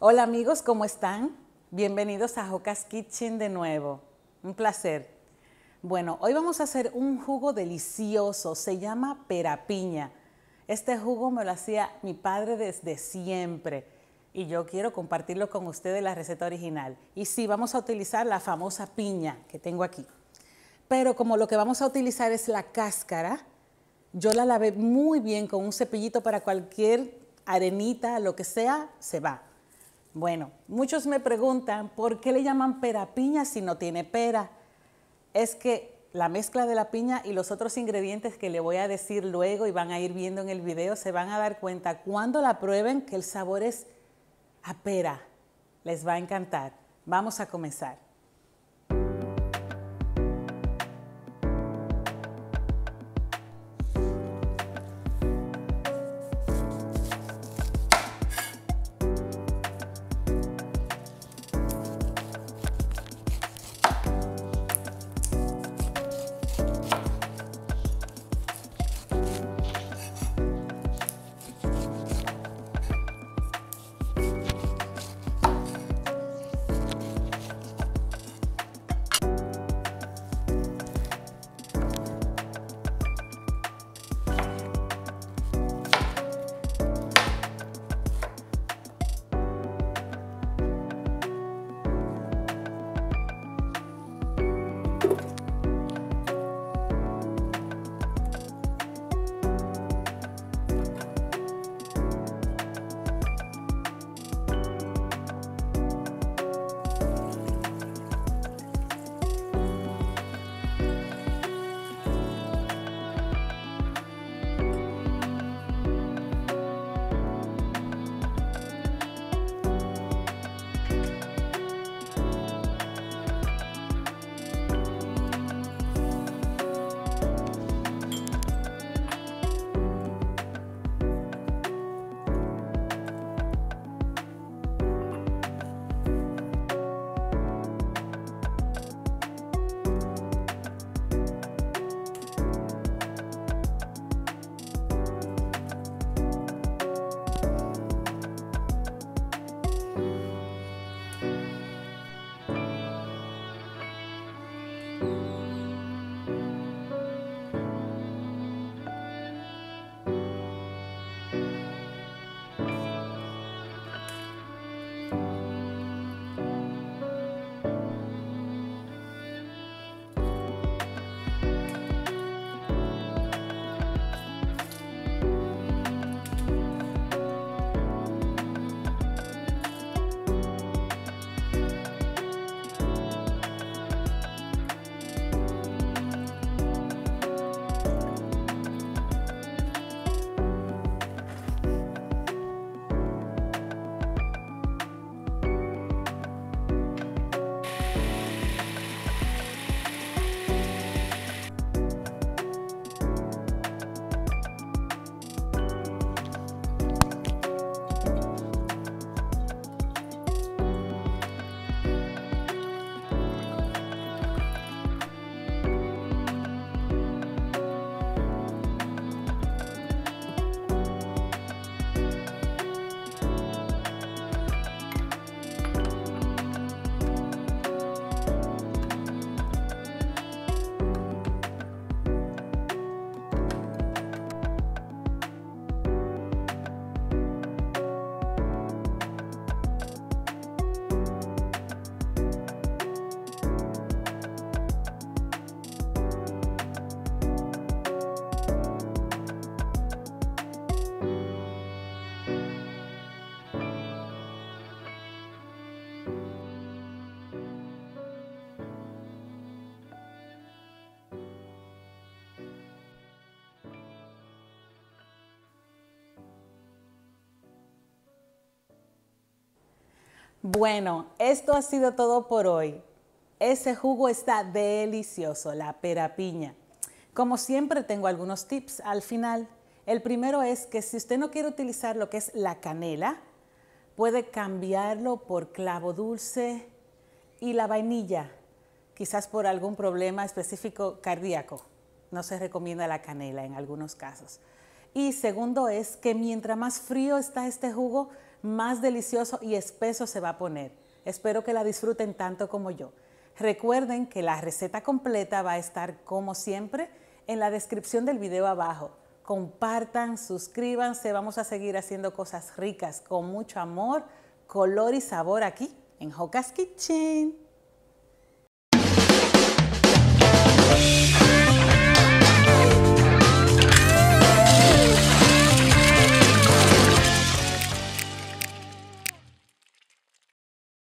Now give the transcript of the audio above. Hola amigos, ¿cómo están? Bienvenidos a Joca's Kitchen de nuevo. Un placer. Bueno, hoy vamos a hacer un jugo delicioso, se llama perapiña. Este jugo me lo hacía mi padre desde siempre y yo quiero compartirlo con ustedes la receta original. Y sí, vamos a utilizar la famosa piña que tengo aquí. Pero como lo que vamos a utilizar es la cáscara, yo la lavé muy bien con un cepillito para cualquier arenita, lo que sea, se va. Bueno, muchos me preguntan por qué le llaman perapiña si no tiene pera. Es que la mezcla de la piña y los otros ingredientes que le voy a decir luego y van a ir viendo en el video, se van a dar cuenta cuando la prueben que el sabor es a pera. Les va a encantar. Vamos a comenzar. Bueno, esto ha sido todo por hoy. Ese jugo está delicioso, la perapiña. Como siempre tengo algunos tips al final. El primero es que si usted no quiere utilizar lo que es la canela, puede cambiarlo por clavo dulce y la vainilla, quizás por algún problema específico cardíaco. No se recomienda la canela en algunos casos. Y segundo es que mientras más frío está este jugo, más delicioso y espeso se va a poner. Espero que la disfruten tanto como yo. Recuerden que la receta completa va a estar, como siempre, en la descripción del video abajo. Compartan, suscríbanse, vamos a seguir haciendo cosas ricas con mucho amor, color y sabor aquí en Joca's Kitchen.